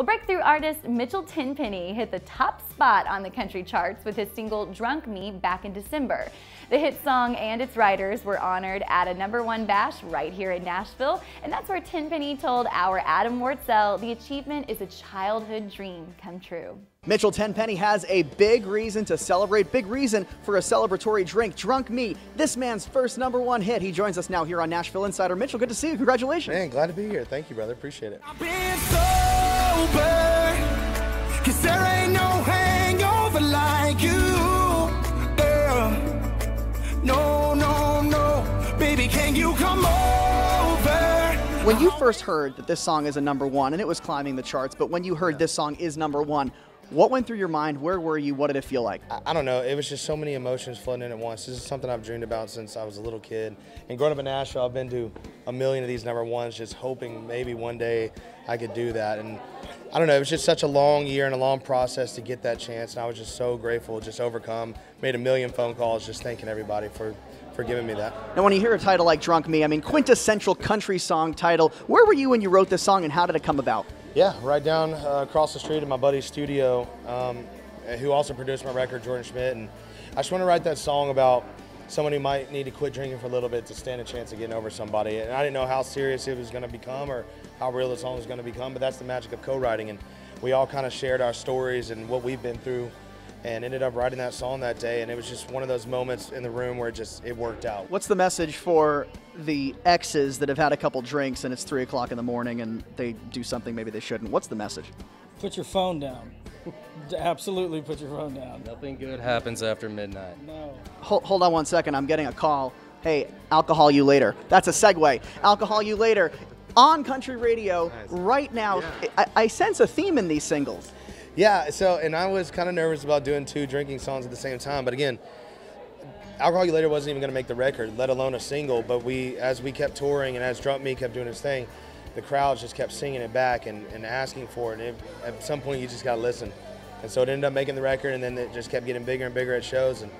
Well, breakthrough artist Mitchell Tenpenny hit the top spot on the country charts with his single Drunk Me back in December. The hit song and its writers were honored at a #1 bash right here in Nashville, and that's where Tenpenny told our Adam Wardzell the achievement is a childhood dream come true. Mitchell Tenpenny has a big reason to celebrate, big reason for a celebratory drink. Drunk Me, this man's first #1 hit. He joins us now here on Nashville Insider. Mitchell, good to see you. Congratulations. Man, glad to be here. Thank you, brother. Appreciate it. I've been sober, 'cause there ain't no hangover like you, girl. No, no, no. Baby, can you come over? When you first heard that this song is a #1, and it was climbing the charts, but when you heard this song is #1, what went through your mind? Where were you? What did it feel like? I don't know. It was just so many emotions flooding in at once. This is something I've dreamed about since I was a little kid. And growing up in Nashville, I've been to a million of these #1s, just hoping maybe one day I could do that. And I don't know, it was just such a long year and a long process to get that chance. And I was just so grateful, just overcome. Made a million phone calls, just thanking everybody for giving me that. Now, when you hear a title like Drunk Me, I mean, quintessential country song title. Where were you when you wrote this song, and how did it come about? Yeah, right down across the street in my buddy's studio, who also produced my record, Jordan Schmidt. And I just want to write that song about someone who might need to quit drinking for a little bit to stand a chance of getting over somebody. And I didn't know how serious it was going to become or how real the song was going to become, but that's the magic of co-writing. And we all kind of shared our stories and what we've been through, and ended up writing that song that day, and it was just one of those moments in the room where it worked out. What's the message for the exes that have had a couple drinks and it's 3 o'clock in the morning and they do something maybe they shouldn't? What's the message? Put your phone down. Absolutely put your phone down. Nothing good happens after midnight. No. Hold on one second, I'm getting a call. Hey, alcohol you later. That's a segue. Alcohol you later. On country radio right now, yeah. I sense a theme in these singles. Yeah, and I was kind of nervous about doing two drinking songs at the same time, but again, Alcohol You Later wasn't even going to make the record, let alone a single, but as we kept touring and as Drunk Me kept doing his thing, the crowds just kept singing it back and asking for it, and at some point you just got to listen. And so it ended up making the record, and then it just kept getting bigger and bigger at shows and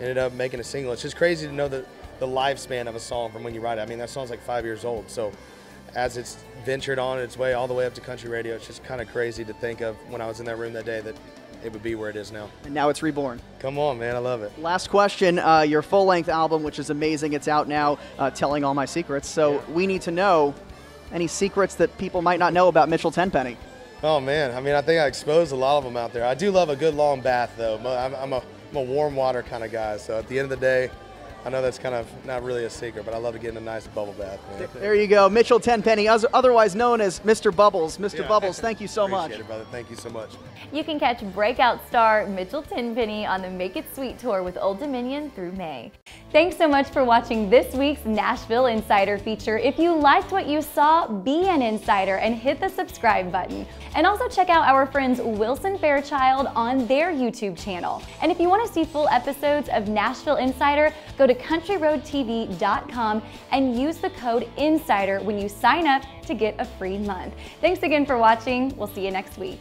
ended up making a single. It's just crazy to know the lifespan of a song from when you write it. I mean, that song's like 5 years old, so as it's ventured on its way all the way up to country radio, it's just kind of crazy to think of when I was in that room that day that it would be where it is now. And now it's reborn. Come on, man, I love it. Last question, your full-length album, which is amazing, it's out now, Telling All My Secrets, so we need to know any secrets that people might not know about Mitchell Tenpenny. Oh man, I mean, I think I exposed a lot of them out there. I do love a good long bath though. I'm a warm water kind of guy, so at the end of the day, I know that's kind of not really a secret, but I love to get in a nice bubble bath. Man. There you go. Mitchell Tenpenny, otherwise known as Mr. Bubbles. Mr. Bubbles, thank you so much. Appreciate it, brother. Thank you so much. You can catch breakout star Mitchell Tenpenny on the Make It Sweet Tour with Old Dominion through May. Thanks so much for watching this week's Nashville Insider feature. If you liked what you saw, be an insider and hit the subscribe button. And also check out our friends Wilson Fairchild on their YouTube channel. And if you want to see full episodes of Nashville Insider, go to CountryRoadTV.com and use the code INSIDER when you sign up to get a free month. Thanks again for watching. We'll see you next week.